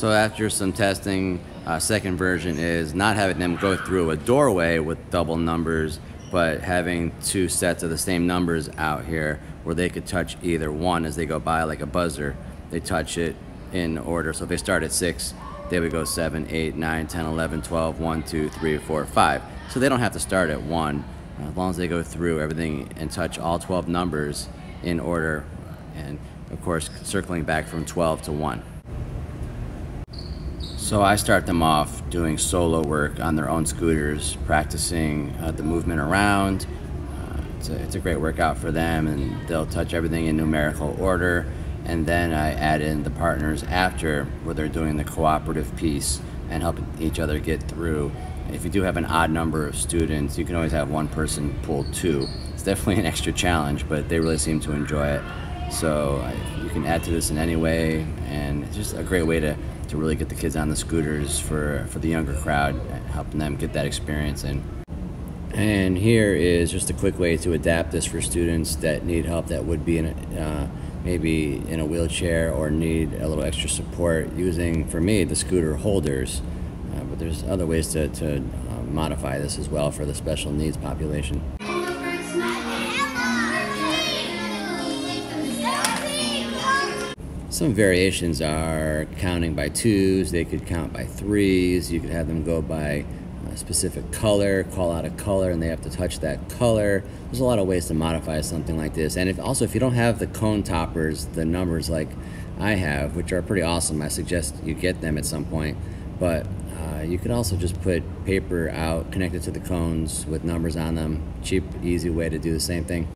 So after some testing, second version is not having them go through a doorway with double numbers, but having two sets of the same numbers out here where they could touch either one as they go by, like a buzzer. They touch it in order. So if they start at 6, they would go 7, 8, 9, 10, 11, 12, 1, 2, 3, 4, 5. So they don't have to start at 1, as long as they go through everything and touch all 12 numbers in order, and of course circling back from 12 to 1. So I start them off doing solo work on their own scooters, practicing the movement around. It's a great workout for them, and they'll touch everything in numerical order. And then I add in the partners after, where they're doing the cooperative piece and helping each other get through. If you do have an odd number of students, you can always have one person pull 2. It's definitely an extra challenge, but they really seem to enjoy it. So you can add to this in any way, and it's just a great way to really get the kids on the scooters for the younger crowd, helping them get that experience in. And here is just a quick way to adapt this for students that need help, that would be in maybe in a wheelchair or need a little extra support, using, for me, the scooter holders. But there's other ways to modify this as well for the special needs population. Some variations are counting by 2s, they could count by 3s, you could have them go by a specific color, call out a color, and they have to touch that color. There's a lot of ways to modify something like this. And if you don't have the cone toppers, the numbers like I have, which are pretty awesome, I suggest you get them at some point. But you could also just put paper out connected to the cones with numbers on them. Cheap, easy way to do the same thing.